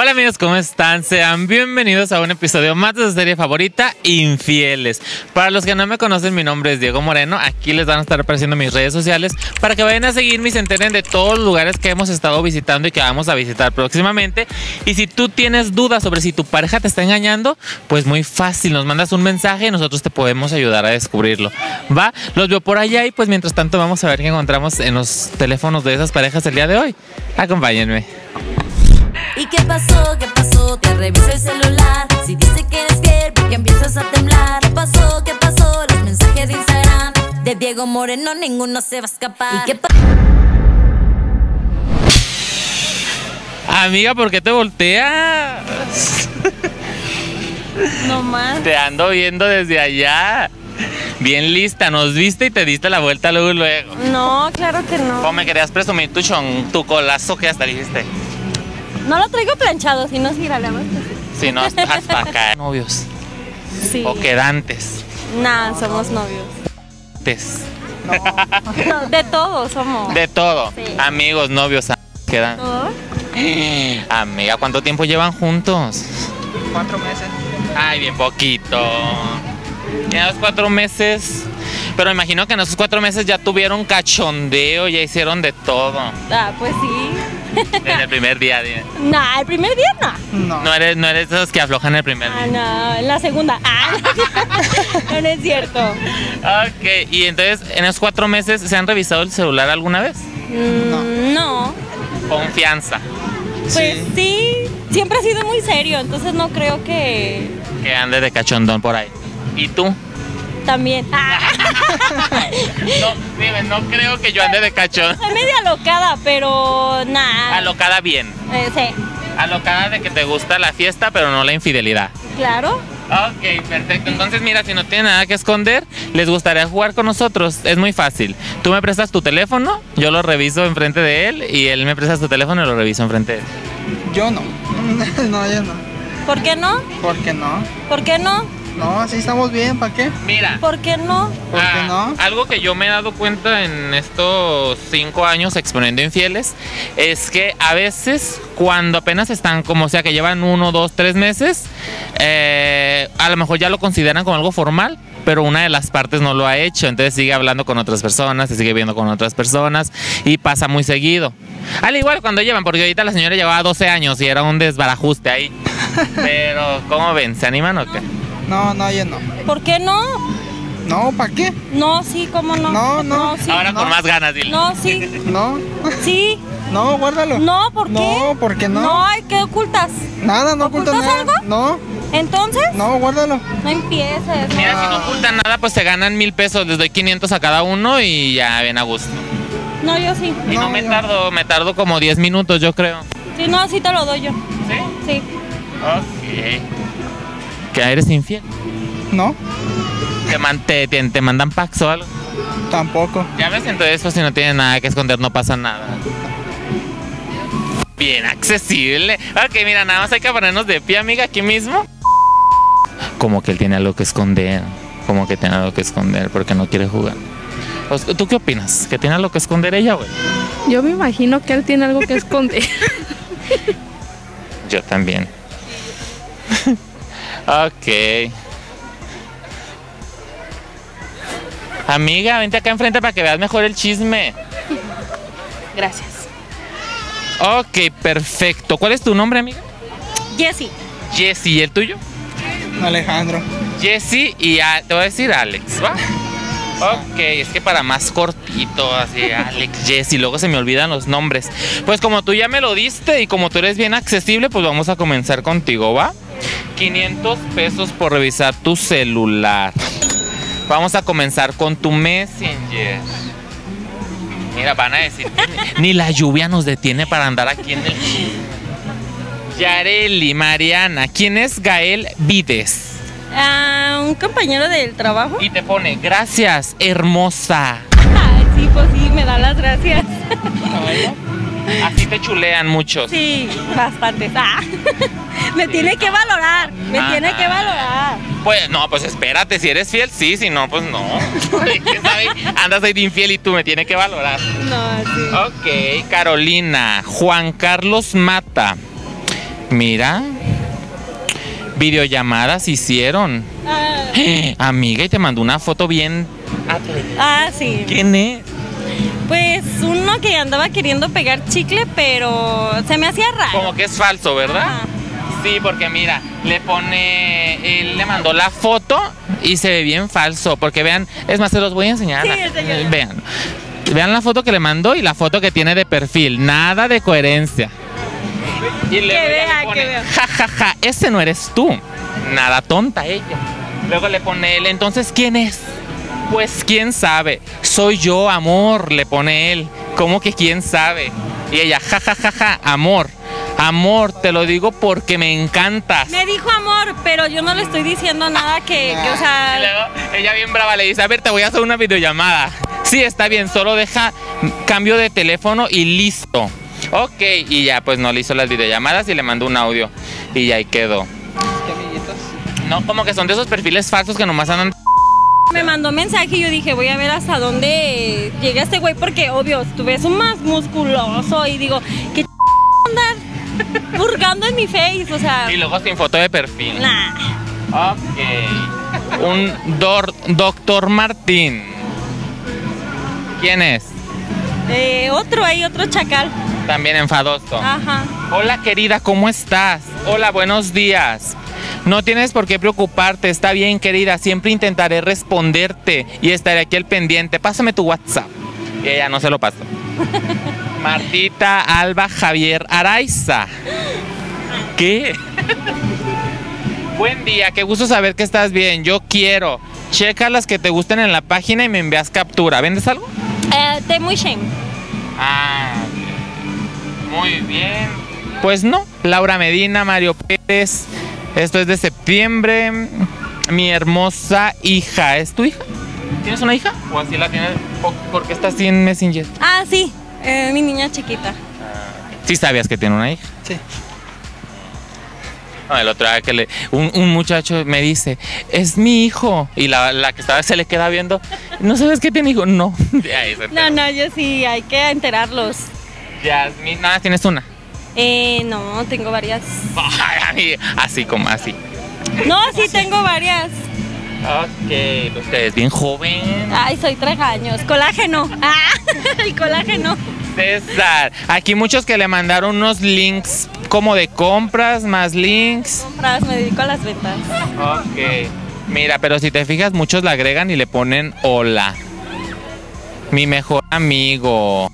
Hola amigos, ¿cómo están? Sean bienvenidos a un episodio más de su serie favorita, Infieles. Para los que no me conocen, mi nombre es Diego Moreno. Aquí les van a estar apareciendo mis redes sociales para que vayan a seguirme y se enteren de todos los lugares que hemos estado visitando y que vamos a visitar próximamente. Y si tú tienes dudas sobre si tu pareja te está engañando, pues muy fácil, nos mandas un mensaje y nosotros te podemos ayudar a descubrirlo. ¿Va? Los veo por allá y pues mientras tanto vamos a ver qué encontramos en los teléfonos de esas parejas el día de hoy. Acompáñenme. ¿Y qué pasó? ¿Qué pasó? Te reviso el celular. Si dice que eres fiel, porque empiezas a temblar. ¿Qué pasó? ¿Qué pasó? Los mensajes de Instagram de Diego Moreno, ninguno se va a escapar. ¿Y qué pasó? Amiga, ¿por qué te volteas? No más. Te ando viendo desde allá. Bien lista, nos viste y te diste la vuelta luego. No, claro que no. ¿Cómo me querías presumir tu colazo que hasta dijiste? No lo traigo planchado, si no, giraremos. Si no, estás para acá. ¿Novios? Sí. ¿O quedantes? Nah, no, somos novios. ¿Tes? No. De todo somos. De todo. Sí. Amigos, novios, quedan. ¿Todo? Amiga, ¿cuánto tiempo llevan juntos? 4 meses. Ay, bien poquito. Ya los 4 meses. Pero imagino que en esos 4 meses ya tuvieron cachondeo, ya hicieron de todo. Ah, pues sí. En el primer día, dime. No, el primer día no. No eres de los que aflojan el primer día. Ah, no, en la segunda. Ah, no es cierto. Ok, y entonces, en esos 4 meses, ¿se han revisado el celular alguna vez? No. ¿Confianza? Pues sí, siempre ha sido muy serio, entonces no creo que... que ande de cachondón por ahí. ¿Y tú? También. Ah. No, dime, no creo que yo ande de cachón. Soy media alocada, pero nada. Alocada bien. Sí. Alocada de que te gusta la fiesta, pero no la infidelidad. Claro. Ok, perfecto. Entonces, mira, si no tienen nada que esconder, les gustaría jugar con nosotros. Es muy fácil. Tú me prestas tu teléfono, yo lo reviso enfrente de él, y él me prestas tu teléfono y lo reviso enfrente de él. Yo no. No, yo no. ¿Por qué no? Porque no. ¿Por qué no? No, así estamos bien, ¿para qué? Mira. ¿Por qué no? ¿Por qué no? Algo que yo me he dado cuenta en estos 5 años exponiendo Infieles es que a veces cuando apenas están, como sea que llevan 1, 2, 3 meses, a lo mejor ya lo consideran como algo formal, pero una de las partes no lo ha hecho, entonces sigue hablando con otras personas, se sigue viendo con otras personas y pasa muy seguido. Al igual cuando llevan, porque ahorita la señora llevaba 12 años y era un desbarajuste ahí. Pero, ¿cómo ven? ¿Se animan o qué? No, yo no. ¿Por qué no? No, ¿para qué? No, sí, ¿cómo no? No. Sí. Ahora no. Con más ganas, dile. No, sí. No. Sí. No, guárdalo. No, ¿por qué? No, ¿por qué no? No, ¿qué ocultas? Nada, no ocultas nada. ¿Ocultas algo? No. ¿Entonces? No, guárdalo. No empieces. No. Mira, si no ocultan nada, pues se ganan 1,000 pesos. Les doy 500 a cada uno y ya ven a gusto. No, yo sí. Y no me tardo como 10 minutos, yo creo. Sí, no, sí te lo doy yo. ¿Sí? Sí. Ok. ¿Eres infiel? No. ¿Te mandan packs o algo? Tampoco. Ya ves, entonces pues, si no tienes nada que esconder no pasa nada. Bien accesible. Ok, mira, nada más hay que ponernos de pie, amiga, aquí mismo. Como que él tiene algo que esconder. Como que tiene algo que esconder porque no quiere jugar. ¿Tú qué opinas? ¿Que tiene algo que esconder ella, güey? Yo me imagino que él tiene algo que esconder. Yo también. Ok. Amiga, vente acá enfrente para que veas mejor el chisme. Gracias. Ok, perfecto. ¿Cuál es tu nombre, amiga? Jessy. Jessy, ¿y el tuyo? Alejandro. Jessy y te voy a decir Alex, ¿va? Ok, es que para más cortito, así, Alex, Jessy, luego se me olvidan los nombres. Pues como tú ya me lo diste y como tú eres bien accesible, pues vamos a comenzar contigo, ¿va? 500 pesos por revisar tu celular. Vamos a comenzar con tu Messenger. Mira, van a decir que ni la lluvia nos detiene para andar aquí en el chisme. Yareli, Mariana, ¿quién es Gael Vides? Un compañero del trabajo. Y te pone, gracias, hermosa. Ay, sí, pues sí, me da las gracias. Así te chulean muchos. Sí, bastantes. Ah. Me tiene que valorar, tiene que valorar. Pues no, pues espérate, si eres fiel, sí, si no, pues no. Andas ahí de infiel y tú me tienes que valorar. No, sí. Ok, Carolina, Juan Carlos Mata. Mira, videollamadas hicieron. Amiga, y te mandó una foto bien atlética. Ah, sí. ¿Quién es? Pues uno que andaba queriendo pegar chicle, pero se me hacía raro. Como que es falso, ¿verdad? Ajá. Sí, porque mira, le pone, él le mandó la foto y se ve bien falso, porque vean, es más, se los voy a enseñar. Sí, vean, vean la foto que le mandó y la foto que tiene de perfil, nada de coherencia. Y le pone, jajaja, ja, ese no eres tú, nada tonta ella. Luego le pone él, entonces, ¿quién es? Pues quién sabe, soy yo, amor, le pone él. ¿Cómo que quién sabe? Y ella, jajajaja, ja, ja, amor. Amor, te lo digo porque me encantas. Me dijo amor, pero yo no le estoy diciendo nada que o sea... Luego, ella bien brava le dice, a ver, te voy a hacer una videollamada. Sí, está bien, solo deja cambio de teléfono y listo. Ok, y ya, pues no le hizo las videollamadas y le mandó un audio. Y ya ahí quedó. ¿Qué amiguitos? No, como que son de esos perfiles falsos que nomás andan... Me mandó mensaje y yo dije, voy a ver hasta dónde llega este güey, porque obvio, tú ves un más musculoso y digo, ¿qué andar burgando en mi face? O sea... Y luego sin foto de perfil. Nah. Ok. Un doctor Martín. ¿Quién es? Otro ahí, otro chacal. También enfadoso. Ajá. Hola querida, ¿cómo estás? Hola, buenos días. No tienes por qué preocuparte, está bien querida, siempre intentaré responderte y estaré aquí al pendiente. Pásame tu WhatsApp. Y ella no se lo pasó. Martita Alba Javier Araiza. ¿Qué? Buen día, qué gusto saber que estás bien. Yo quiero. Checa las que te gusten en la página y me envías captura. ¿Vendes algo? De muy shame. Ah, muy bien. Pues no, Laura Medina, Mario Pérez. Esto es de septiembre. Mi hermosa hija. ¿Es tu hija? ¿Tienes una hija? ¿O así la tienes? Porque está así en Messenger. Ah, sí. Mi niña chiquita. ¿Sí sabías que tiene una hija? Sí. No, el otro día que le... Un muchacho me dice, es mi hijo. Y la que estaba se le queda viendo, ¿no sabes que tiene hijo? No. No, yo sí, hay que enterarlos. Yasmin, nada, ¿tienes una? No, tengo varias. Así como así. No, sí tengo varias. Ok, usted es bien joven. Ay, soy 3 años. Colágeno. Ah, el colágeno. César, aquí muchos que le mandaron unos links como de compras, más links. Compras, me dedico a las ventas. Ok. Mira, pero si te fijas, muchos le agregan y le ponen hola. Mi mejor amigo.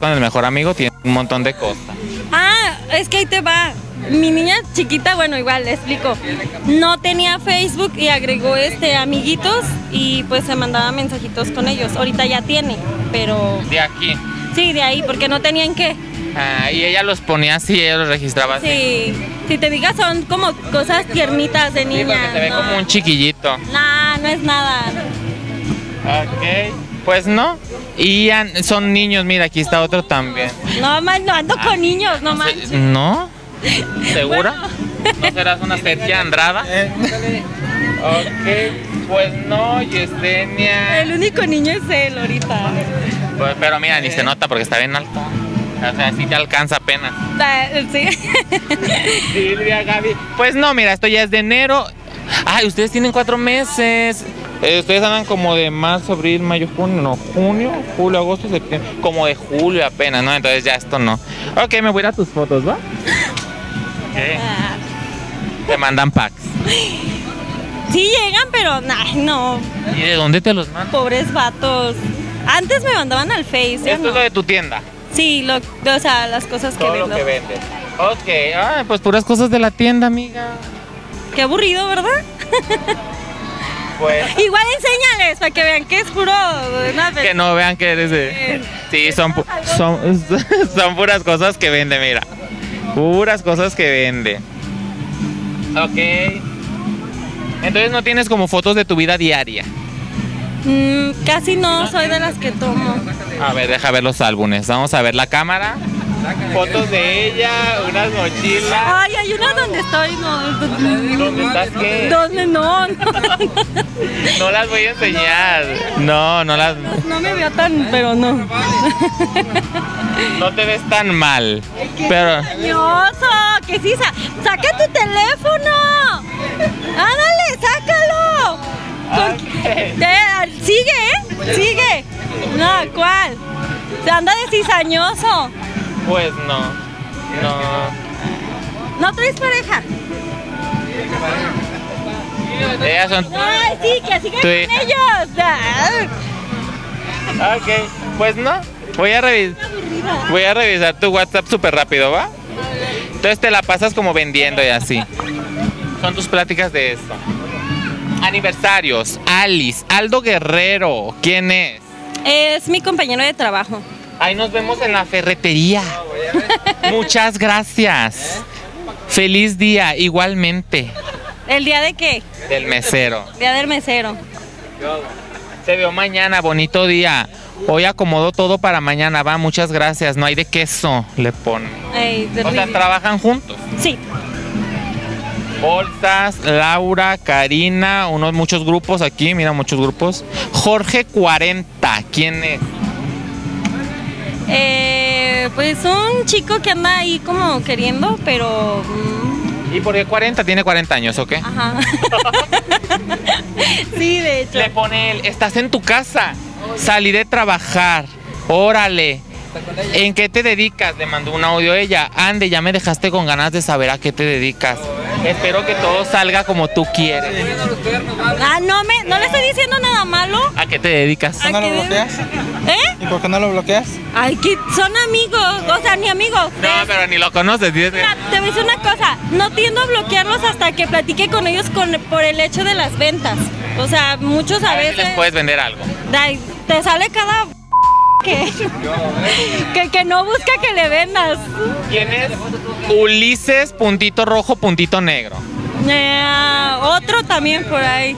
Con el mejor amigo tiene un montón de cosas. Ah, es que ahí te va. Mi niña chiquita, bueno, igual, le explico. No tenía Facebook y agregó amiguitos y pues se mandaba mensajitos con ellos. Ahorita ya tiene, pero... ¿De aquí? Sí, de ahí, porque no tenían qué. Ah, y ella los ponía así, ella los registraba así. Sí, si te digas son como cosas tiernitas de niña. Sí, porque se ve como un chiquillito. No, no es nada. Ok, pues no. Y son niños, mira, aquí está otro también. No, man, no ando con niños, no manches. ¿No? ¿Segura? Bueno. ¿No serás una Sergio Andrada? Ok, pues no, Yesenia. El único niño es él ahorita. Pues, pero mira, ni se nota porque está bien alto. O sea, sí te alcanza apenas. Sí. Silvia, Gaby. Pues no, mira, esto ya es de enero. Ay, ustedes tienen 4 meses. Ustedes andan como de marzo, abril, mayo, junio, no, junio, julio, agosto, septiembre. Como de julio apenas, ¿no? Entonces ya esto no. Ok, me voy a tus fotos, ¿va? Okay. Te mandan packs. Sí llegan, pero nah, no. ¿Y de dónde te los mandan? Pobres vatos. Antes me mandaban al Face. ¿Esto no es lo de tu tienda? Sí, o sea, las cosas que vendo. Todo lo que vendes. Ok, ah, pues puras cosas de la tienda, amiga. Qué aburrido, ¿verdad? Pues, igual enséñales para que vean que es puro. Que no vean que eres. Sí, son puras cosas que vende, mira. Puras cosas que vende. Ok. Entonces no tienes como fotos de tu vida diaria. Casi no, soy de las que tomo. A ver, deja ver los álbumes. Vamos a ver la cámara. Fotos de ella, unas mochilas. Ay, hay una donde estoy, no. ¿Dónde estás qué? ¿Dónde? No. No las voy a enseñar. No las. No me veo tan, pero no. No te ves tan mal. Pero. ¡Qué engañoso! que sí, saca tu teléfono. Ándale, sácalo. Okay. Sigue, ¿eh? Sigue. No, ¿cuál? Anda de cizañoso. Pues no. No. ¿No traes pareja? Ellas son... Ay, sí, que sigan con ellos. Ok, pues no. Voy a revisar tu WhatsApp súper rápido, ¿va? Entonces te la pasas como vendiendo y así. Son tus pláticas de esto. Aniversarios. Alice, Aldo Guerrero. ¿Quién es? Es mi compañero de trabajo. Ahí nos vemos en la ferretería. Muchas gracias. Feliz día, igualmente. ¿El día de qué? Del mesero. Día del mesero. Te veo mañana, bonito día. Hoy acomodo todo para mañana, va, muchas gracias. No hay de queso, le ponen. O sea, ¿trabajan juntos? Sí. Bolsas, Laura, Karina, muchos grupos aquí, mira, muchos grupos. Jorge 40, ¿quién es? Pues un chico que anda ahí como queriendo, pero... ¿Y por qué 40? Tiene 40 años, ¿o qué? Ajá. Sí, de hecho. Le pone él, estás en tu casa, salí de trabajar, órale. ¿En qué te dedicas? Le mandó un audio ella. Ande, ya me dejaste con ganas de saber a qué te dedicas. Espero que todo salga como tú quieres. Ah, no le estoy diciendo nada malo. ¿A qué te dedicas? ¿No lo bloqueas? ¿Eh? ¿Y por qué no lo bloqueas? Ay, que son amigos, o sea, ni amigos. No, pero ni lo conoces. Te voy a decir una cosa, no tiendo a bloquearlos hasta que platique con ellos por el hecho de las ventas. O sea, muchos a veces... les puedes vender algo. Ay, te sale cada... que no busca que le vendas. ¿Quién es? Ulises, puntito rojo, puntito negro. Otro también por ahí.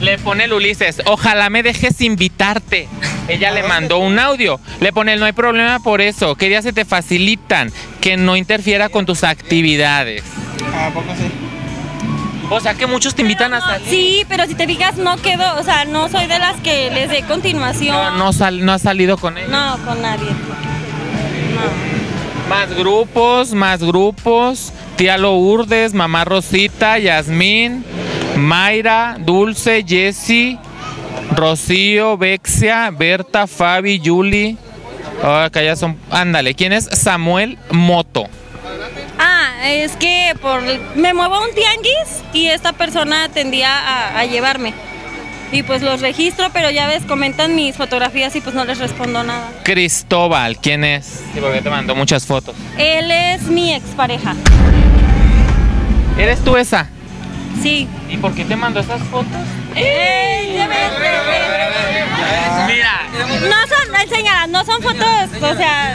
Le pone el Ulises, ojalá me dejes invitarte. Ella le mandó un audio. Le pone, no hay problema por eso. ¿Qué días se te facilitan? Que no interfiera con tus actividades. Ah, poco sí. O sea que muchos te invitan a salir. Sí, pero si te fijas no quedo, o sea, no soy de las que les dé continuación. No has salido con ellos. No, con nadie. No. Más grupos. Tía Lourdes, mamá Rosita, Yasmín, Mayra, Dulce, Jessy, Rocío, Bexia, Berta, Fabi, Yuli. Acá ya son. Ándale, ¿quién es? Samuel Moto. Ah, es que me muevo a un tianguis y esta persona tendía a llevarme. Y pues los registro, pero ya ves, comentan mis fotografías y pues no les respondo nada. Cristóbal, ¿quién es? Sí, porque te mandó muchas fotos. Él es mi expareja. ¿Eres tú esa? Sí. ¿Y por qué te mandó esas fotos? ¡Ey! Mira. No son fotos, o sea,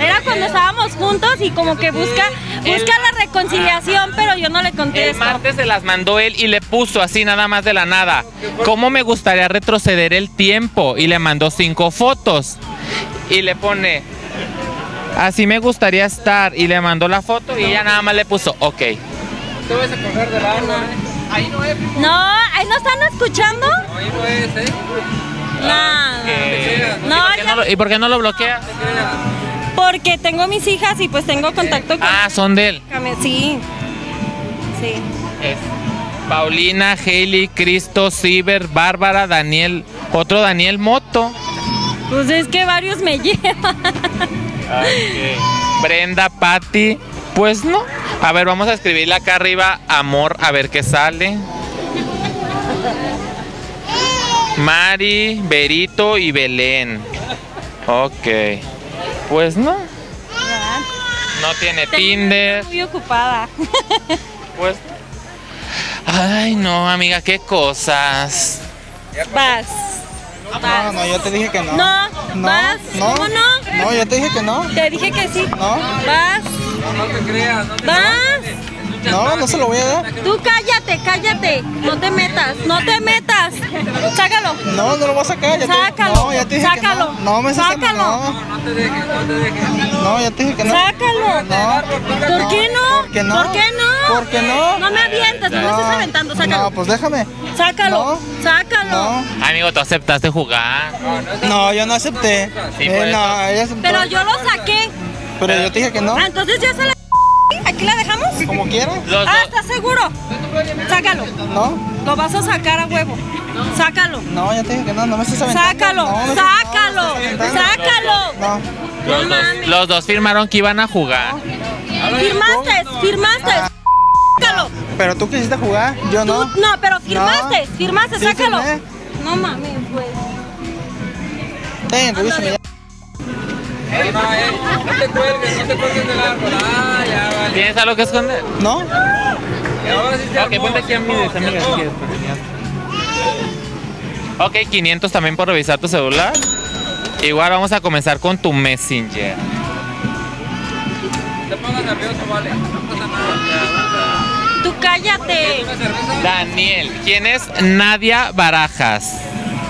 era cuando estábamos juntos y como que busca la reconciliación, pero yo no le contesto. El martes se las mandó él y le puso así nada más de la nada, ¿cómo me gustaría retroceder el tiempo? Y le mandó 5 fotos y le pone, así me gustaría estar, y le mandó la foto y ella nada más le puso, ok. ¿Tú vas a coger de lado? Ahí no es. No, ahí no están escuchando. Ahí no es, ¿eh? No. ¿Y por qué no lo bloqueas? Porque tengo mis hijas y pues tengo contacto con... Ah, son de él. Sí. Sí. Es Paulina, Hailey, Cristo, Ciber, Bárbara, Daniel, otro Daniel Moto. Pues es que varios me llevan. Okay. Brenda, Patty, pues no. A ver, vamos a escribirle acá arriba, amor, a ver qué sale. Mari, Berito y Belén. Ok. Pues no. No tiene Tinder. Estoy muy ocupada. Pues. Ay, no, amiga, qué cosas. Vas. No, yo te dije que no. No, vas. ¿Cómo no? No, yo te dije que no. Te dije que sí. No. Vas. No te creas. Vas. No, no se lo voy a dar. Tú cállate. No te metas. Sácalo. No lo voy a sacar. Sácalo. No, ya te dije que no. No me saques. Sácalo. No te dejes. No, ya te dije que no. Sácalo. No. ¿Por qué no? ¿Por qué no? No me avientas, no me estás aventando. Sácalo. No, pues déjame. Sácalo. No. Sácalo. No. Amigo, tú aceptaste jugar. No, yo no acepté. Sí, no, ella aceptó. Pero yo lo saqué. Pero yo te dije que no. Entonces ya se la... ¿Aquí la dejamos? Como quieras. Ah, ¿estás seguro? Sácalo. No. Lo vas a sacar a huevo. Sácalo. No, ya te dije que no, no me estás aventando. Sácalo, no, sácalo, sácalo. No. Los dos firmaron que iban a jugar. No. Firmaste, firmaste. Ah. Sácalo. Pero tú quisiste jugar, yo no. Tú, no, pero firmaste, no. Firmaste, sí, sácalo. Firmé. No mames, güey. Ten, revísame. No te cuelgues del árbol. Ah, ya vale. ¿Tienes algo que esconder? No. Ok, ponte aquí a mí, amiga. Ok, 500 también por revisar tu celular. Igual vamos a comenzar con tu Messenger. Te pongas nervioso, vale. No pasa nada. Tú cállate. Daniel, ¿quién es Nadia Barajas?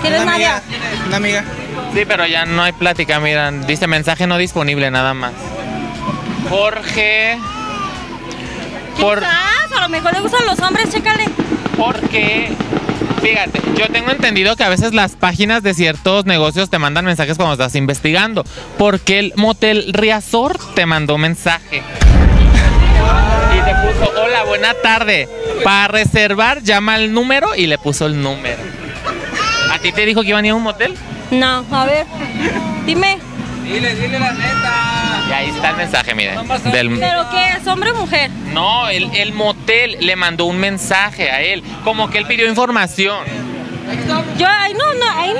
¿Quién es Nadia? Una amiga. Sí, pero ya no hay plática, miran. Dice mensaje no disponible, nada más. Jorge. Quizás, a lo mejor le gustan los hombres, chécale. Porque, fíjate, yo tengo entendido que a veces las páginas de ciertos negocios te mandan mensajes cuando estás investigando. Porque el Motel Riazor te mandó mensaje. Y te puso, hola, buena tarde. Para reservar, llama al número y le puso el número. ¿A ti te dijo que iban a ir a un motel? No, a ver, dime. Dile la neta. Y ahí está el mensaje, miren. ¿Pero qué es, hombre o mujer? No, el motel le mandó un mensaje a él, como que él pidió información. Yo, ahí no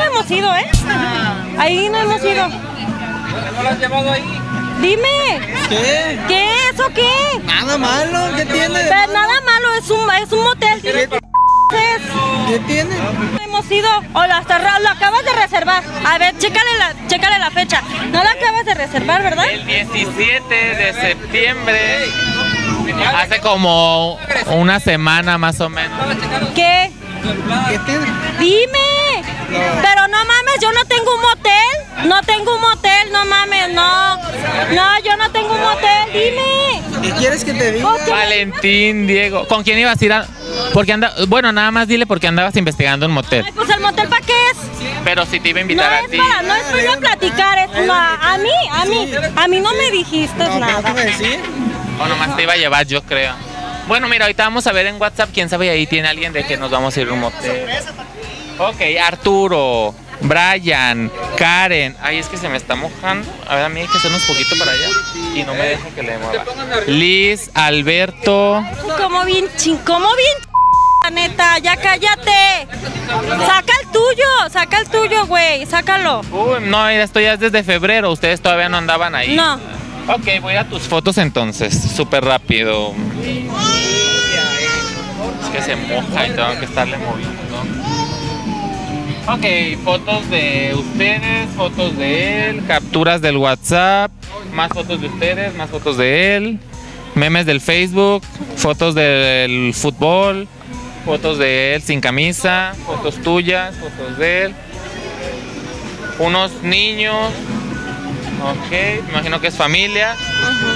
hemos ido, ¿eh? Ahí no hemos ido. ¿No lo has llevado ahí? Dime. ¿Qué? ¿Qué es o qué? Nada malo, ¿qué tiene? Pero nada malo, es un motel. ¿Qué tiene? Hemos ido, o lo acabas de reservar. A ver, chécale la fecha. No la acabas de reservar, ¿verdad? El 17 de septiembre. Hace como una semana más o menos. ¿Qué? ¿Qué tiene? Dime. No. Pero no mames, yo no tengo un motel. No tengo un motel, no mames, no. No, yo no tengo un motel, dime. ¿Qué quieres que te diga? Valentín, Diego. ¿Con quién ibas a ir a...? Porque bueno, nada más dile porque andabas investigando el motel. Ay, pues el motel ¿para qué es? Pero si te iba a invitar no a ti. No es para platicar, es para... A mí no me dijiste no, nada. O nomás te iba a llevar, yo creo. Bueno, mira, ahorita vamos a ver en WhatsApp, quién sabe, ahí tiene alguien de que nos vamos a ir a un motel. Ok, Arturo, Brian, Karen. Ay, es que se me está mojando. A ver, a mí hay que hacernos un poquito para allá. Y no me deja que le mueva. Liz, Alberto. Como bien, la neta, ya cállate. Saca el tuyo, güey, sácalo. Uy, no, esto ya es desde febrero, ustedes todavía no andaban ahí. No. Ok, voy a tus fotos entonces, súper rápido. Es que se moja y tengo que estarle moviendo. Ok, fotos de ustedes, fotos de él, capturas del WhatsApp, más fotos de ustedes, más fotos de él, memes del Facebook, fotos del fútbol, fotos de él sin camisa, fotos tuyas, fotos de él, unos niños, ok, me imagino que es familia.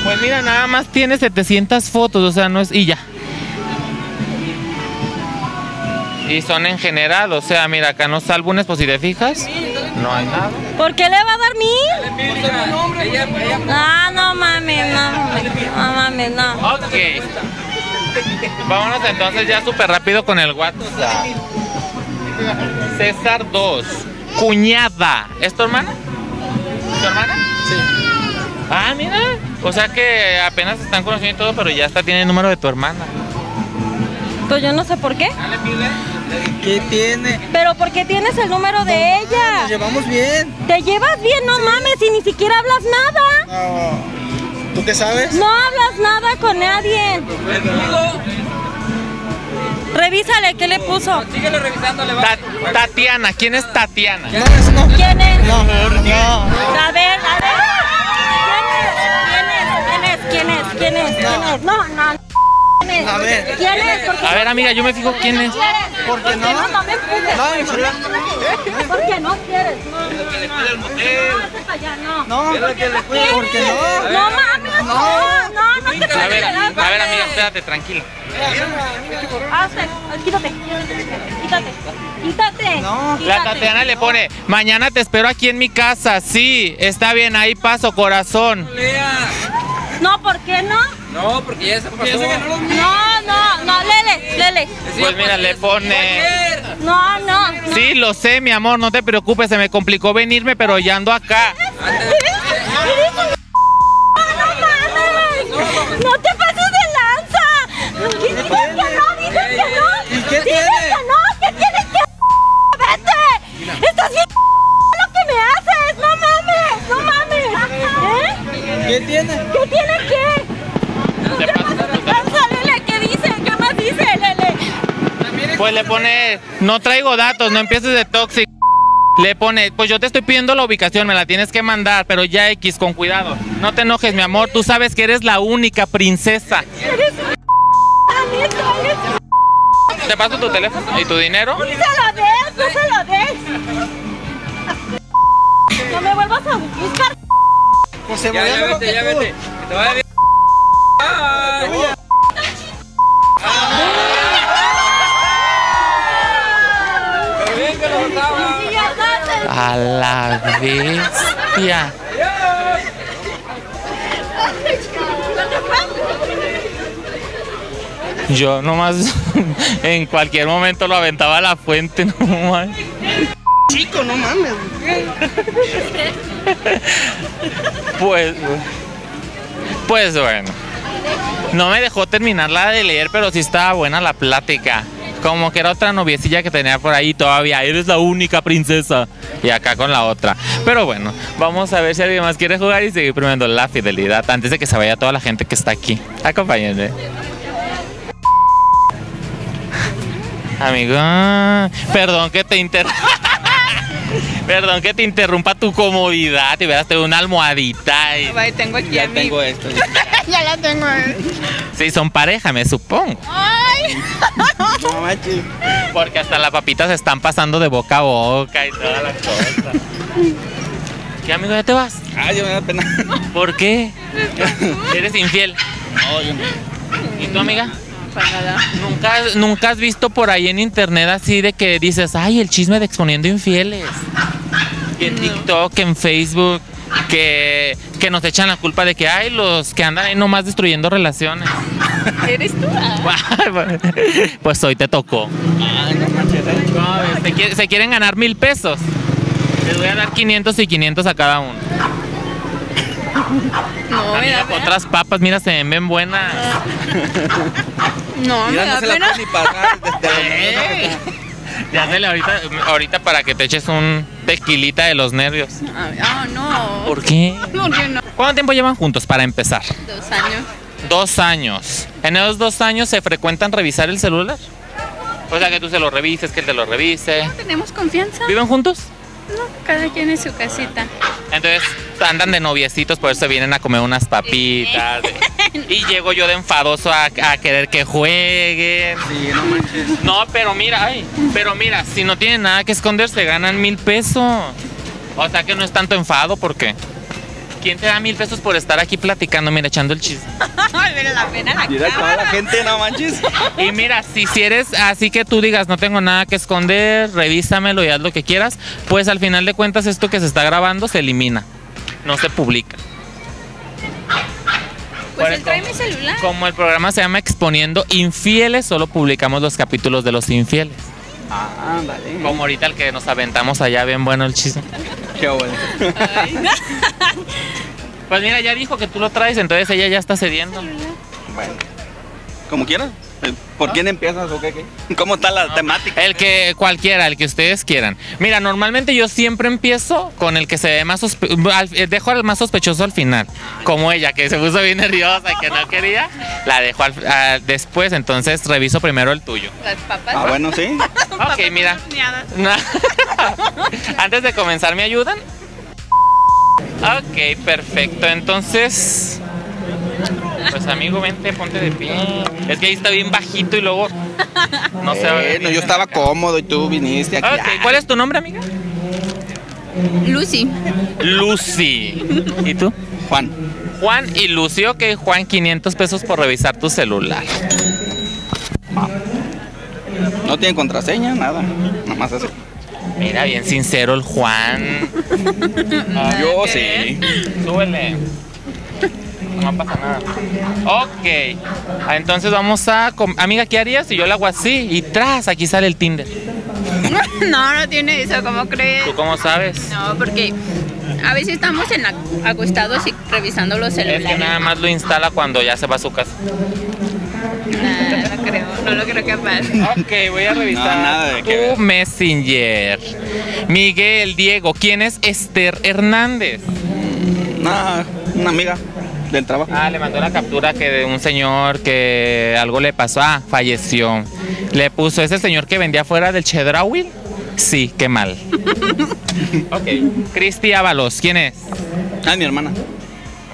Pues mira, nada más tiene 700 fotos, o sea, no es... y ya. Y son en general, o sea, mira, acá en los álbumes, pues si te fijas, no hay nada. ¿Por qué le va a dar 1000? Ah, no mames, no mames, no. Ok. Vámonos entonces ya súper rápido con el WhatsApp. César 2, cuñada. ¿Es tu hermana? ¿Tu hermana? Sí. Ah, mira. O sea que apenas están conociendo y todo, pero ya hasta tiene el número de tu hermana. Pues yo no sé por qué. ¿Qué tiene? Pero ¿por qué tienes el número de ella? Nos llevamos bien. ¿Te llevas bien? No mames, y ni siquiera hablas nada. No. ¿Tú qué sabes? No hablas nada con nadie. Revísale, ¿qué le puso? Síguelo revisándole. Tatiana, ¿quién es Tatiana? No, eso no. ¿Quién es? No, no. A ver, a ver. ¿Quién es? No. A ver. ¿Quién es? A ver, amiga, yo me fijo quién es. ¿Por qué no? No me empujes. ¿Por qué no quieres? No, no, no te puedes. A ver, amiga, espérate, tranquila. Quítate. La Tatiana le pone, mañana te espero aquí en mi casa. Sí, está bien, ahí paso, corazón. No, ¿por qué no? No, porque ya se pasó. No, Lele. Pues mira, le pone... No. Sí, lo sé, mi amor, no te preocupes, se me complicó venirme, pero ya ando acá. No te pases de lanza. ¿Qué dices que no? ¿Y qué tiene? ¿Qué tienes que vete? Estás bien lo que me haces. No mames. ¿Qué tiene? ¿Qué tiene qué? ¿Qué más pasa, Lele? ¿Qué dice? ¿Qué más dice, Lele? Pues le pone, no traigo datos, no empieces de tóxico. Le pone, pues yo te estoy pidiendo la ubicación, me la tienes que mandar, pero ya X, con cuidado. No te enojes, mi amor, tú sabes que eres la única princesa. ¿Te paso tu teléfono y tu dinero? ¡No se lo des! ¡No me vuelvas a buscar! Pues se mueve a lo que vete. ¡Que te vaya bien! A la bestia. Yo nomás en cualquier momento lo aventaba a la fuente, no mames. Chico, no mames. Pues bueno. No me dejó terminar la de leer, pero sí estaba buena la plática. Como que era otra noviecilla que tenía por ahí todavía. Eres la única princesa. Y acá con la otra. Pero bueno, vamos a ver si alguien más quiere jugar y seguir premiando la fidelidad antes de que se vaya toda la gente que está aquí. Acompáñenme. Amigo, perdón que te interrumpa tu comodidad. Te hubieras tenido una almohadita. Y... Ay, tengo aquí ya tengo esto. Ya la tengo. Sí, son pareja, me supongo. Ay. No manches. Porque hasta las papitas se están pasando de boca a boca y toda la cosa. ¿Qué, amigo, ya te vas? Ay, yo me da pena. ¿Por qué? ¿Eres infiel? No, yo no. ¿Y tú, amiga? ¿Nunca has visto por ahí en internet así de que dices, ay, el chisme de Exponiendo Infieles? Que en TikTok, en Facebook, que nos echan la culpa de que, ay, los que andan ahí nomás destruyendo relaciones. ¿Eres tú? Pues hoy te tocó. Se quieren ganar 1000 pesos. Les voy a dar 500 y 500 a cada uno. No, mira, otras papas, mira, se ven buenas. No, mira, no se la puedes ni pagar desde ya dale ahorita para que te eches un tequilita de los nervios. Ah, no. ¿Por qué? No, yo no. ¿Cuánto tiempo llevan juntos para empezar? 2 años. 2 años. ¿En esos 2 años se frecuentan revisar el celular? O sea, que tú se lo revises, que él te lo revise. No tenemos confianza. ¿Viven juntos? No, cada quien en su casita. Entonces andan de noviecitos, por eso vienen a comer unas papitas. Sí. Y llego yo de enfadoso a querer que jueguen. Sí, no manches. No, pero mira, si no tienen nada que esconder, se ganan 1000 pesos. O sea que no es tanto enfado, porque ¿quién te da 1000 pesos por estar aquí platicando, mira, echando el chisme? Ay, pero la pena la mira toda la gente, no manches. Y mira, si eres así que tú digas, no tengo nada que esconder, revísamelo y haz lo que quieras, pues al final de cuentas esto que se está grabando se elimina, no se publica. Pues él trae mi celular. Como el programa se llama Exponiendo Infieles, solo publicamos los capítulos de los infieles. Ah, vale. Como ahorita el que nos aventamos allá, bien bueno el chisme. Qué bueno. Ay, no. Pues mira, ya dijo que tú lo traes, entonces ella ya está cediendo. Bueno, como quieras. ¿Por quién empiezas o qué? ¿Cómo está la temática? El que cualquiera, el que ustedes quieran. Mira, normalmente yo siempre empiezo con el que se ve más sospechoso. Dejo al más sospechoso al final. Como ella, que se puso bien nerviosa y que no quería, la dejo después. Entonces reviso primero el tuyo. Las papas. Ah, bueno, sí. Ok, mira. Antes de comenzar, ¿me ayudan? Ok, perfecto. Entonces... Pues amigo, vente, ponte de pie. Es que ahí está bien bajito y luego no se va. Bueno, yo estaba cómodo y tú viniste aquí. Okay. ¿Cuál es tu nombre, amiga? Lucy. ¿Y tú? Juan y Lucy. Ok, Juan, 500 pesos por revisar tu celular. No tiene contraseña, nada. Nada más así. Mira, bien sincero el Juan. Yo sí. Súbele. no pasa nada. Ok, entonces vamos a... Amiga, ¿qué harías si yo la hago así? Y tras, aquí sale el Tinder. No, no tiene eso, ¿cómo crees? ¿Tú cómo sabes? No, porque a veces estamos en acostados y revisando los celulares. Es que nada más lo instala cuando ya se va a su casa. Nah, no creo, no lo creo capaz. Ok, voy a revisar tu Messenger. Miguel, Diego, ¿quién es Esther Hernández? Una amiga del trabajo. Ah, le mandó la captura que de un señor que algo le pasó. Ah, falleció. Le puso, ¿ese señor que vendía afuera del Chedraui? Sí, qué mal. Ok. Cristi Ábalos, ¿quién es? Ah, mi hermana.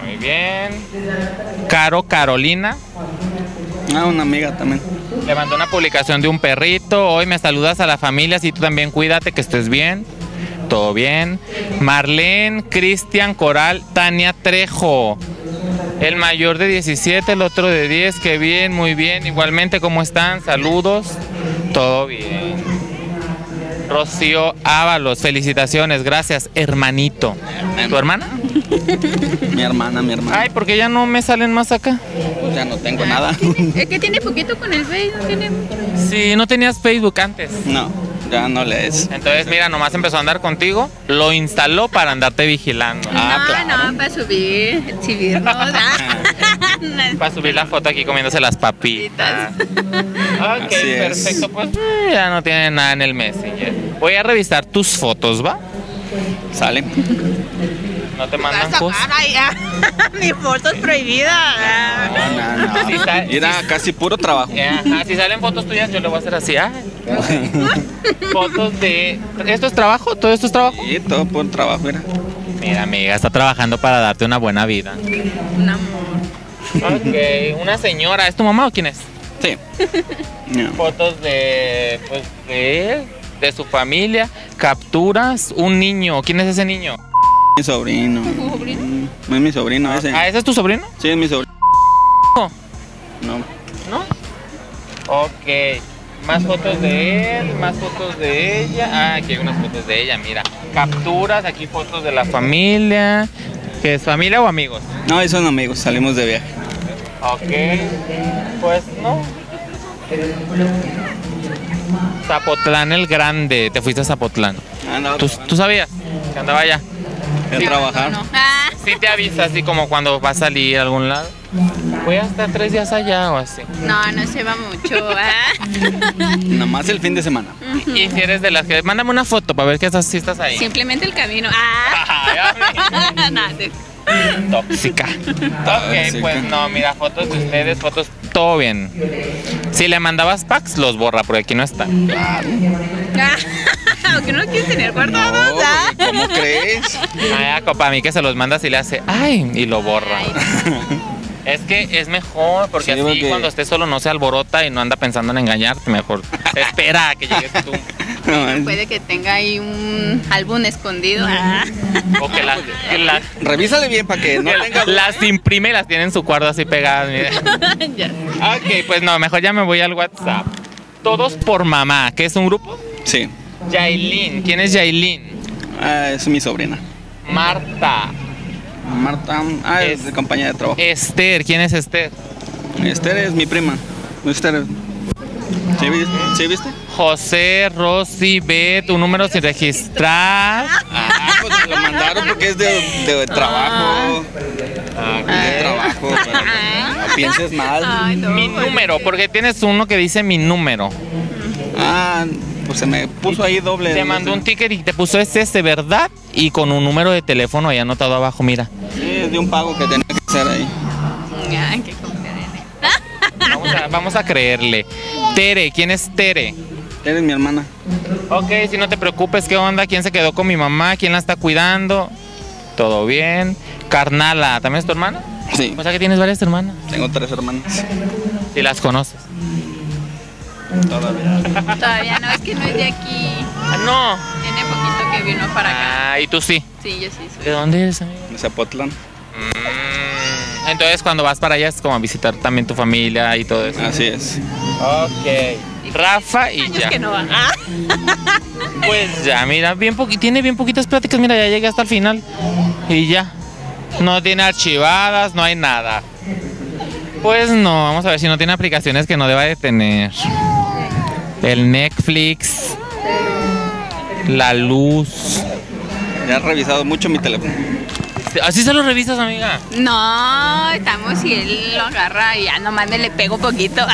Muy bien. Caro Carolina. Ah, una amiga también. Le mandó una publicación de un perrito. Hoy me saludas a la familia, si tú también cuídate, que estés bien. Todo bien. Marlene, Cristian, Coral, Tania Trejo. El mayor de 17, el otro de 10. Qué bien, muy bien. Igualmente, ¿cómo están? Saludos. Todo bien. Rocío Ábalos, felicitaciones. Gracias, hermanito. ¿Tu hermana? Mi hermana. Ay, ¿por qué ya no me salen más acá? Pues ya no tengo nada. Es que tiene poquito con el Facebook. Tiene mucho. Sí, ¿no tenías Facebook antes? No. Ya no lees. Entonces, mira, nomás empezó a andar contigo, lo instaló para andarte vigilando. No, para subir, exhibirnos. Para subir la foto aquí comiéndose las papitas. Ok, perfecto. Pues ya no tiene nada en el Messenger. Voy a revisar tus fotos, ¿va? Sale. No te mandan cosas. Mis fotos prohibidas. No. Mira, casi puro trabajo. Ajá, si salen fotos tuyas, yo le voy a hacer así. Fotos de... ¿Esto es trabajo? ¿Todo esto es trabajo? Sí, todo por trabajo, mira. Mira, amiga, está trabajando para darte una buena vida. Un amor. Ok, una señora. ¿Es tu mamá o quién es? Sí. Fotos de... pues de él, de su familia. Capturas. Un niño. ¿Quién es ese niño? Mi sobrino. ¿Tu sobrino? Es mi sobrino ese. ¿Ah, ese es tu sobrino? Sí, es mi sobrino. No. ¿No? Ok. Más fotos de él, más fotos de ella. Ah, aquí hay unas fotos de ella, mira. Capturas, aquí fotos de la familia. ¿Qué es, familia o amigos? No, son amigos, salimos de viaje. Ok. Pues no. Zapotlán el Grande. Te fuiste a Zapotlán. No, ¿Tú sabías que andaba allá? Sí, a trabajar. No. Sí te avisa así como cuando vas a salir a algún lado. Voy a estar 3 días allá o así. No se va mucho. Nada más el fin de semana. Y si eres de las que... Mándame una foto para ver que si estás ahí. Simplemente el camino. Tóxica. Ok, pues no, mira, fotos de ustedes, fotos, todo bien. Si le mandabas packs, los borra, porque aquí no está. Aunque no lo quieres tener guardados. ¿Cómo crees? Para mí que se los mandas y le hace, ay, y lo borra. Es que es mejor, porque sí, así porque... cuando estés solo no se alborota y no anda pensando en engañarte, mejor. Espera a que llegues tú. No, puede que tenga ahí un álbum escondido. O que las... Revísale bien para que no tenga... Las imprime, las tiene en su cuarto así pegadas. Mira. Ok, pues no, mejor ya me voy al WhatsApp. Todos por Mamá, ¿qué es un grupo? Sí. Yailin, ¿quién es Yailin? Es mi sobrina. Marta, es de compañía de trabajo. Esther, ¿quién es Esther? Esther es mi prima. Esther. ¿Sí viste? José, Rosy, ve tu número sin registrar. Pues me lo mandaron porque es de trabajo. De trabajo, pero no pienses mal. Ay, no, mi número, porque tienes uno que dice mi número. Pues se me puso ahí doble. Te mandó un ticket y te puso ese, ¿verdad? Y con un número de teléfono ahí anotado abajo, mira. Sí, es de un pago que tenía que hacer ahí. Ay, qué confiable. Vamos a creerle. Tere, ¿quién es Tere? Tere es mi hermana. Ok, si no te preocupes, ¿qué onda? ¿Quién se quedó con mi mamá? ¿Quién la está cuidando? Todo bien. Carnala, ¿también es tu hermana? Sí. O sea que tienes varias hermanas. Tengo 3 hermanas. ¿Y las conoces? Todavía no, es que no es de aquí. No. Tiene poquito que vino para acá. ¿Y tú sí? Sí, yo sí soy. ¿De dónde eres, amigo? De Zapotlán. Entonces cuando vas para allá es como a visitar también tu familia y todo eso. Así es. Ok. Rafa y ya. Que no va. Pues ya, mira, tiene bien poquitas pláticas. Mira, ya llegué hasta el final. Y ya. No tiene archivadas, no hay nada. Pues no, vamos a ver si no tiene aplicaciones que no deba de tener. El Netflix, la luz. Ya has revisado mucho mi teléfono. ¿Así se lo revisas, amiga? No, estamos si él lo agarra y ya nomás me le pego poquito.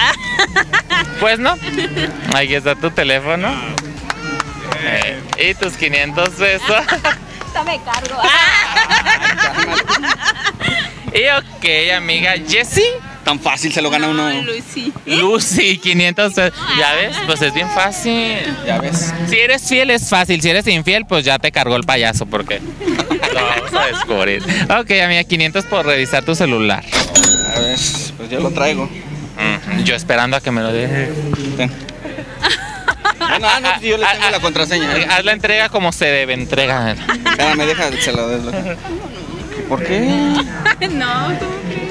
Pues no, aquí está tu teléfono. Y tus 500 pesos. Esto me cargo. Y ok, amiga, Jessy. Tan fácil se lo gana uno. Lucy. Lucy, 500 pesos. Ya ves, pues es bien fácil. Ya ves. Si eres fiel es fácil, si eres infiel pues ya te cargó el payaso porque lo vamos a descubrir. Ok, amiga, 500 por revisar tu celular. A ver, pues yo lo traigo. Yo esperando a que me lo deje. No, yo le tengo la contraseña. Haz la entrega como se debe, entrega. Espera, me deja, se lo desbloqueo. ¿Por qué? No,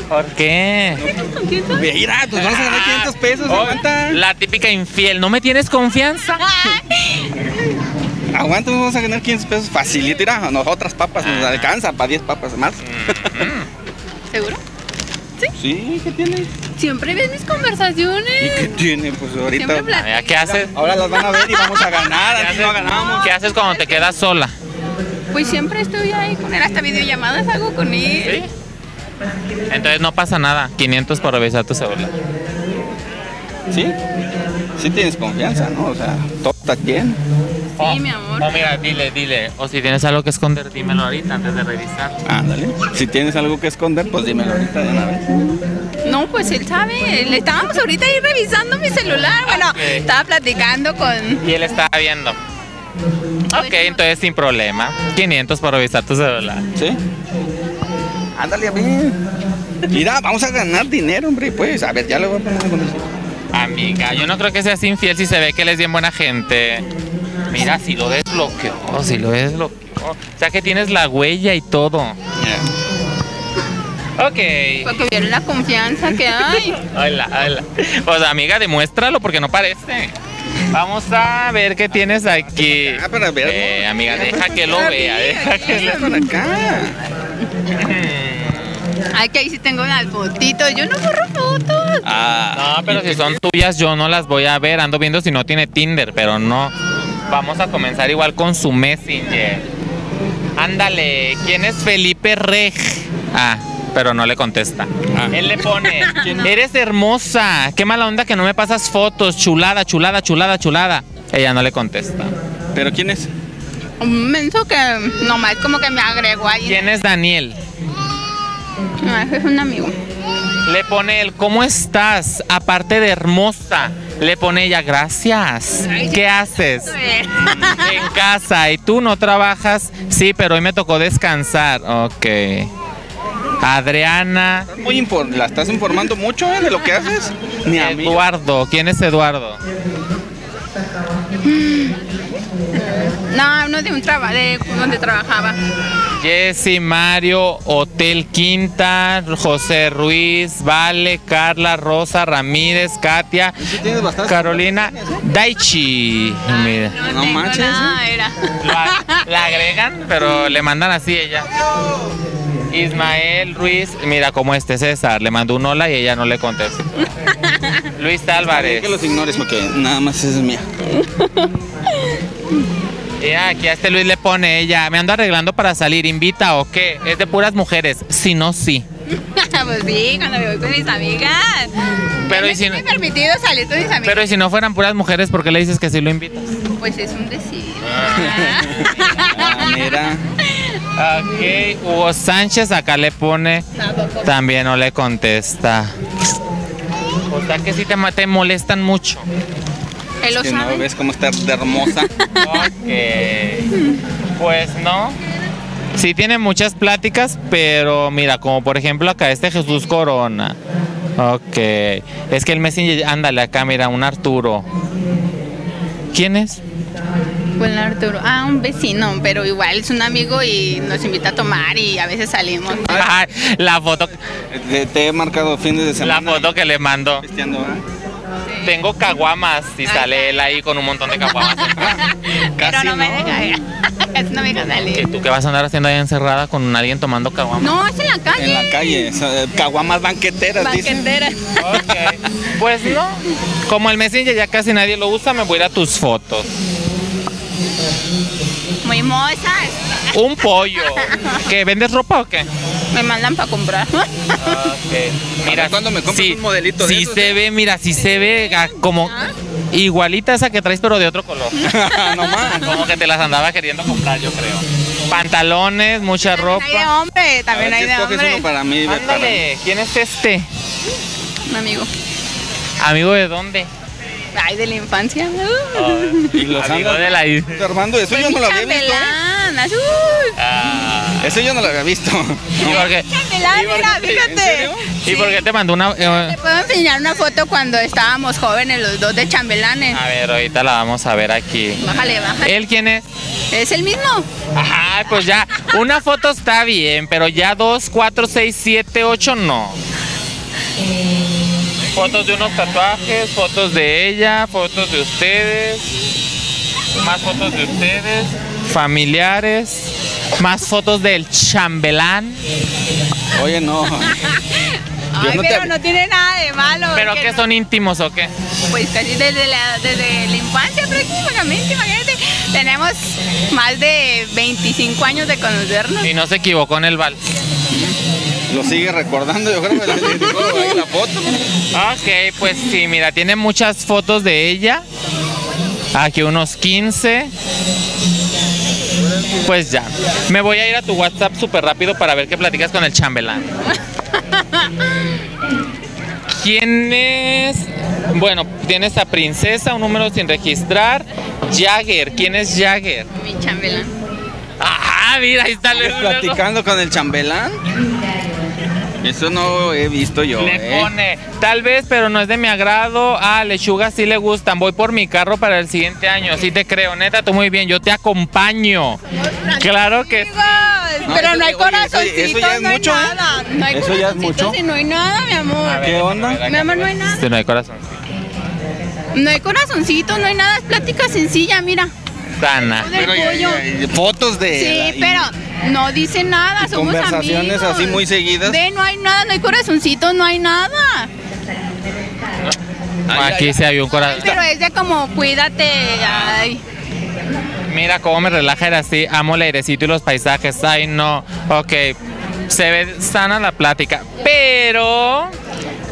¿por qué? Mira, pues vas a ganar 500 pesos, aguanta. La típica infiel, ¿no me tienes confianza? Aguanta, vamos a ganar 500 pesos, facilita, a nosotras papas nos alcanza para 10 papas más. ¿Seguro? ¿Sí? Sí, ¿qué tienes? Siempre ves mis conversaciones. ¿Y qué tiene? Pues ahorita. Mira, ¿qué haces? Ahora las van a ver y vamos a ganar, así no ganamos. ¿Qué haces cuando te quedas sola? Pues siempre estoy ahí con él, hasta videollamadas hago con él. ¿Sí? Entonces no pasa nada, 500 por revisar tu celular. ¿Sí? Sí tienes confianza, ¿no? O sea, ¿todo está bien? Sí, mi amor. No, mira, dile. O si tienes algo que esconder, dímelo ahorita antes de revisar. Ándale. Si tienes algo que esconder, pues dímelo ahorita de una vez. No, pues él sabe. Le estábamos ahorita ahí revisando mi celular. Bueno, okay. Estaba platicando con... Y él estaba viendo. Ok, entonces sin problema. 500 por revisar tu celular. ¿Sí? Ándale, a ver. Mira, vamos a ganar dinero, hombre, pues. A ver, ya lo voy a poner en condición. Amiga, yo no creo que seas infiel si se ve que él es bien buena gente. Mira, si lo desbloqueó, O sea que tienes la huella y todo. Ok. Porque vieron la confianza que hay. Hola. Pues amiga, demuéstralo porque no parece. Vamos a ver qué tienes aquí. Para ver. Amiga, deja que lo vea. Deja que lo vea. Ay, que ahí sí tengo las fotitos. Yo no borro fotos. No, pero si son tuyas yo no las voy a ver. Ando viendo si no tiene Tinder, pero no. Vamos a comenzar igual con su Messenger. Ándale, ¿quién es Felipe Reg? Pero no le contesta. Él le pone, eres hermosa, qué mala onda que no me pasas fotos, chulada. Ella no le contesta. ¿Pero quién es? Un menso que nomás como que me agregó ahí. ¿Quién es Daniel? No, es un amigo. Le pone él, ¿cómo estás? Aparte de hermosa. Le pone ella, gracias. Ay, ¿qué haces? En casa. ¿Y tú no trabajas? Sí, pero hoy me tocó descansar. Ok. Adriana. ¿La estás informando mucho de lo que haces? Ni a Eduardo. ¿Quién es Eduardo? No, no es de un trabajo, de donde trabajaba. Jessy, Mario, Hotel Quinta, José Ruiz, Vale, Carla, Rosa, Ramírez, Katia, Carolina, Daichi. Mira. No manches. La agregan, pero le mandan así ella. Ismael Ruiz, mira como César, le mandó un hola y ella no le contesta. Luis Álvarez. Que los ignores porque nada más es mía. Ya, aquí a este Luis le pone ella, me ando arreglando para salir, ¿invita o qué? Es de puras mujeres, si no, sí. Pues sí, cuando me voy con mis amigas. Pero y si no me he permitido salir con mis amigas. Pero y si no fueran puras mujeres, ¿por qué le dices que sí lo invitas? Pues es un decir. Mira. Ok, Hugo Sánchez acá le pone, también no le contesta. O sea que sí te molestan mucho. Él lo sabe. ¿No ves cómo estás de hermosa? Ok, pues no. Sí tiene muchas pláticas, pero mira, como por ejemplo acá este Jesús Corona. Ok, es que el Messenger, ándale acá, mira, un Arturo. ¿Quién es? Buen Arturo, un vecino, pero igual es un amigo y nos invita a tomar y a veces salimos. Ay, la foto. Te he marcado fines de semana. La foto que le mando. Sí. Tengo caguamas y sale él ahí con un montón de caguamas. Pero no me deja ir. No me deja salir. ¿Y tú qué vas a andar haciendo ahí encerrada con alguien tomando caguamas? No, es en la calle. En la calle. Caguamas banqueteras. Banqueteras. Dicen. Okay. Pues no. Como el Messenger ya casi nadie lo usa, me voy a ir a tus fotos. Muy mozas. Un pollo. ¿Qué? ¿Vendes ropa o qué? Me mandan para comprar. Okay. Mira, cuando me compras un modelito de esos, se ve, mira, sí se ve como igualita esa que traes, pero de otro color. No más. Como que te las andaba queriendo comprar, yo creo. Pantalones, mucha ropa. Hay de hombre, también hay de hombre. Uno para mí, ándale, ¿quién es este? Un amigo. ¿Amigo de dónde? Ay, de la infancia. Y los amigos de la isla. Armando, eso yo no lo había visto. Azul. Ah. Eso yo no lo había visto. ¿Y por qué? Chambelán, mira, fíjate. Sí. ¿Y por qué te mandó una? Te puedo enseñar una foto cuando estábamos jóvenes los dos de chambelanes. A ver, ahorita la vamos a ver aquí. Bájale, bájale. ¿Él quién es? Es el mismo. Ajá, pues ya. Una foto está bien, pero ya 2, 4, 6, 7, 8 no. Fotos de unos tatuajes, fotos de ella, fotos de ustedes, más fotos de ustedes, familiares, más fotos del chambelán. Oye, no. Ay, no, pero no tiene nada de malo. ¿Pero qué no son íntimos o qué? Pues casi desde la infancia prácticamente, imagínate. Tenemos más de 25 años de conocernos. Y no se equivocó en el Vale. Lo sigue recordando, yo creo que ahí la foto. Ok, pues sí, mira, tiene muchas fotos de ella. Aquí unos 15. Pues ya, me voy a ir a tu WhatsApp súper rápido para ver qué platicas con el chambelán. ¿Quién es? Bueno, tienes a Princesa, un número sin registrar. Jagger, ¿quién es Jagger? Mi chambelán. Ah, mira, ahí está. ¿Estás platicando con el chambelán? Eso no he visto yo. Le pone, tal vez, pero no es de mi agrado. Ah, lechugas sí le gustan. Voy por mi carro para el siguiente año. Sí te creo, neta, tú muy bien. Yo te acompaño. Claro que sí. No, pero no hay corazoncitos, eso ya es mucho, no hay nada. No hay eso ya es mucho. Si no hay nada, mi amor. A ver, ¿qué onda? Ver, mi amor, no hay nada. Si no hay corazoncitos. No hay corazoncitos, no hay nada. Es plática sencilla, mira. Sana. Pero ya, fotos de. Sí, pero no dice nada. Somos conversaciones amigos, así muy seguidas. De no hay nada, no hay corazoncitos, no hay nada. Ay, aquí se había un corazón. Pero es de como cuídate. Ay. Mira cómo me relaja, era así. Amo el airecito y los paisajes. Ay, no. Ok. Se ve sana la plática. Pero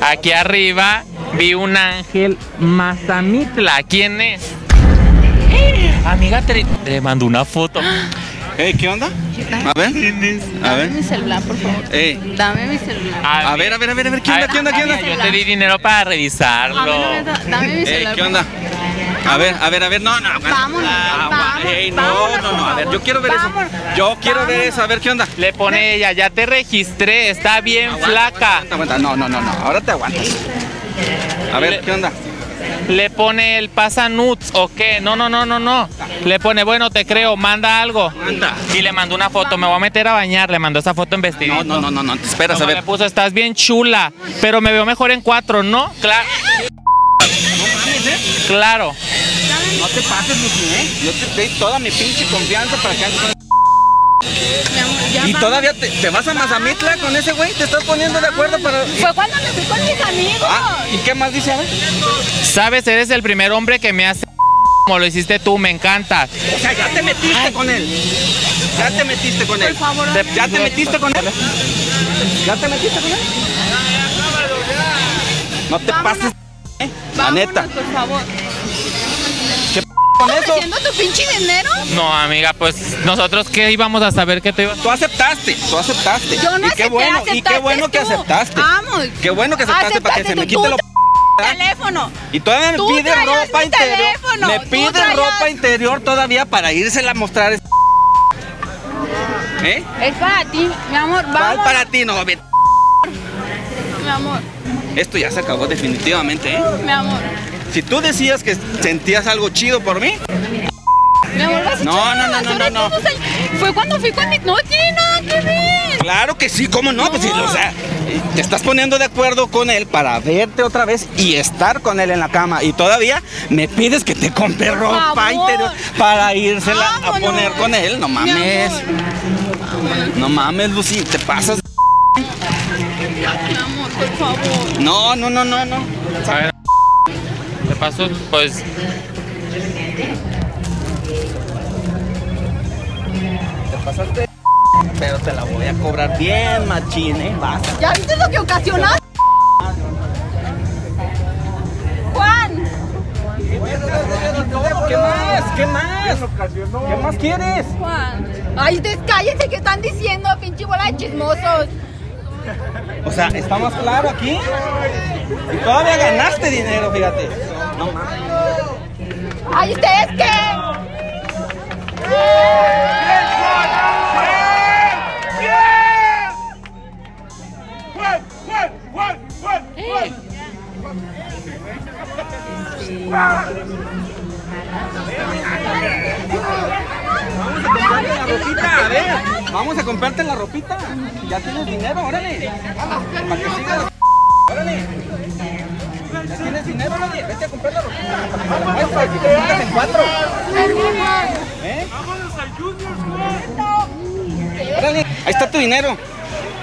aquí arriba vi un ángel mazamitla. ¿Quién es? Amiga, te mando una foto. ¿Qué onda? A ver. Dame mi celular, por favor. Dame mi celular. A ver, ¿qué onda? Yo te di dinero para revisarlo. Dame mi celular. ¿Qué onda? A ver, no. Vámonos, no, a ver, yo quiero ver eso. Yo quiero ver eso, a ver qué onda. Le pone ella, ya te registré, está bien flaca. Aguanta, no, ahora te aguantas. A ver, ¿qué onda? Le pone el pasa nuts o qué, no. Le pone, bueno, te creo, manda algo. Y le mandó una foto, me voy a meter a bañar, le mandó esa foto en vestido. No, te esperas, a ver. Le puso, estás bien chula, pero me veo mejor en 4, ¿no? Claro. No mames, Claro. No te pases, Lucy, Yo te doy toda mi pinche confianza para que andes con... Y todavía te vas a Mazamitla con ese güey, te estás poniendo de acuerdo para... Fue cuando me fui con mis amigos. ¿Y qué más dice? A ver. Sabes, eres el primer hombre que me hace como lo hiciste tú, me encanta. O sea, ya te metiste con él. Por favor, ¿Ya te metiste con él? No te pases, la neta. Por favor. ¿Estás ofreciendo tu pinche dinero? No, amiga, pues nosotros qué íbamos a saber que te ibas. Tú aceptaste. Yo no acepté, qué bueno que aceptaste. Vamos. Qué bueno que aceptaste para que se me quite lo teléfono. Y todavía me pide ropa interior. Me pide ropa interior todavía para írsela a mostrar. Es para ti, mi amor. Vamos. Para ti, no, mi amor. Esto ya se acabó definitivamente, mi amor. Si tú decías que sentías algo chido por mí. No. Fue cuando fui con mi... No tiene nada que ver. Claro que sí, ¿cómo no? No. Pues, o sea, te estás poniendo de acuerdo con él para verte otra vez y estar con él en la cama. Y todavía me pides que te compre ropa interior para írsela a poner con él. No mames. No mames, Lucy, te pasas. Mi amor, por favor. No, no, no, no, no. A ver, ¿te pasó? Pues... te pasaste, pero te la voy a cobrar bien, machín, ¿eh? Vas. ¿Ya viste lo que ocasionaste? ¡Juan! ¿Qué más? ¿Qué más? ¿Qué más quieres? Juan. Ay, descállese, que están diciendo, pinche bola de chismosos. O sea, ¿está más claro aquí? Y todavía ganaste dinero, fíjate. No mames. ¡Ay, ustedes qué! ¡Bien, Juan! ¡Bien! ¡Bien! ¡Juan! ¡Juan! ¡Juan! ¡Juan! ¡Juan! ¡Juan! Vamos a comprarte la ropita. Ya tienes dinero, órale. Para que sigas. Órale. Ya tienes dinero, órale. Vete a comprar la ropita. Para que te pongas en cuatro. Vámonos al Junior, Juan. Órale. Ahí está tu dinero.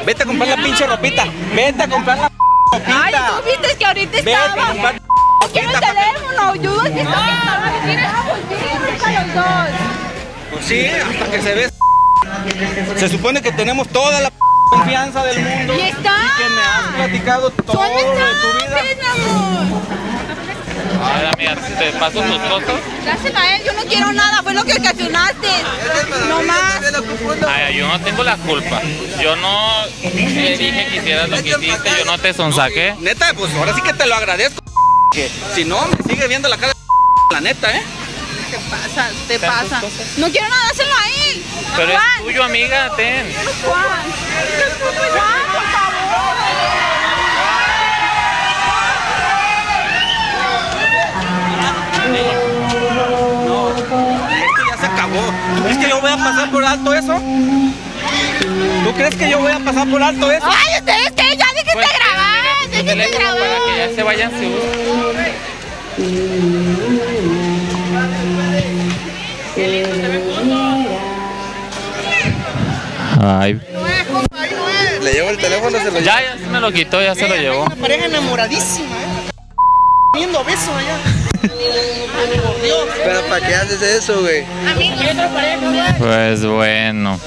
Vete a comprar la pinche ropita. Vete a comprar la ropita. Ay, tú viste que ahorita estaba. Vete a quiero el teléfono. Yo no sé que estaba. Los dos. Pues sí, hasta que se ve. Se supone que tenemos toda la confianza del mundo. Y está. Y que me has platicado todo de tu vida. Ahora mira, te paso tus fotos. Dásela a él, yo no quiero nada, fue lo que ocasionaste. No más. Ay, yo no tengo la culpa. Yo no te dije que hicieras lo que hiciste, yo no te sonsaqué. Neta, pues ahora sí que te lo agradezco. Que si no, me sigue viendo la cara de la neta, ¿eh? Te pasa, te pasa. No quiero nada, dáselo a él. Pero Juan, es tuyo, amiga, ten. Juan, Juan, por favor. No, esto ya se acabó. ¿Tú crees que yo voy a pasar por alto eso? ¿Tú crees que yo voy a pasar por alto eso? Ay, ustedes que ya déjense pues, grabar, déjense grabar. Para que ya se vayan seguros. Ay. Le llevo el teléfono, se lo llevo. Ya se me lo quitó, ya se lo llevó. Una pareja enamoradísima, viendo besos allá. Pero ¿para qué haces eso, güey? Pues bueno.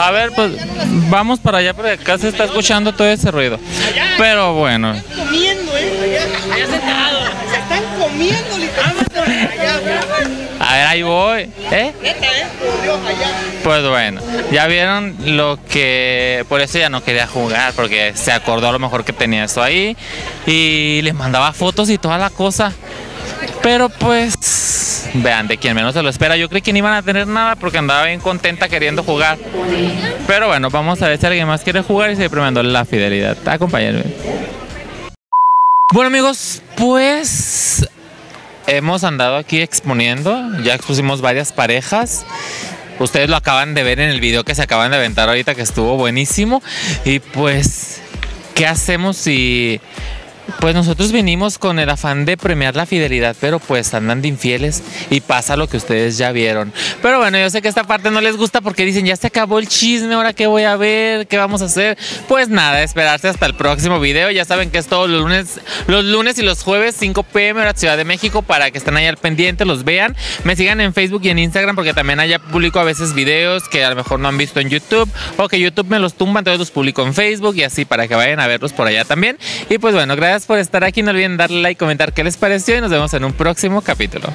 A ver, pues vamos para allá, porque acá se está escuchando todo ese ruido. Pero bueno. Se están comiendo, se están comiendo literalmente. A ver, ahí voy. Pues bueno, ya vieron lo que... Por eso ya no quería jugar, porque se acordó a lo mejor que tenía eso ahí. Y les mandaba fotos y toda la cosa. Pero pues, vean, de quien menos se lo espera. Yo creí que no iban a tener nada porque andaba bien contenta queriendo jugar. Pero bueno, vamos a ver si alguien más quiere jugar y se premiando la fidelidad. Acompáñenme. Bueno amigos, pues hemos andado aquí exponiendo. Ya expusimos varias parejas. Ustedes lo acaban de ver en el video que se acaban de aventar ahorita, que estuvo buenísimo. Y pues, ¿qué hacemos si...? Pues nosotros venimos con el afán de premiar la fidelidad, pero pues andan de infieles y pasa lo que ustedes ya vieron. Pero bueno, yo sé que esta parte no les gusta porque dicen, ya se acabó el chisme, ¿ahora qué voy a ver? ¿Qué vamos a hacer? Pues nada, esperarse hasta el próximo video. Ya saben que es todos los lunes y los jueves, 5 p.m. hora Ciudad de México, para que estén ahí al pendiente, los vean. Me sigan en Facebook y en Instagram, porque también allá publico a veces videos que a lo mejor no han visto en YouTube, o que YouTube me los tumba, entonces los publico en Facebook y así, para que vayan a verlos por allá también. Y pues bueno, gracias por estar aquí, no olviden darle like, comentar qué les pareció y nos vemos en un próximo capítulo.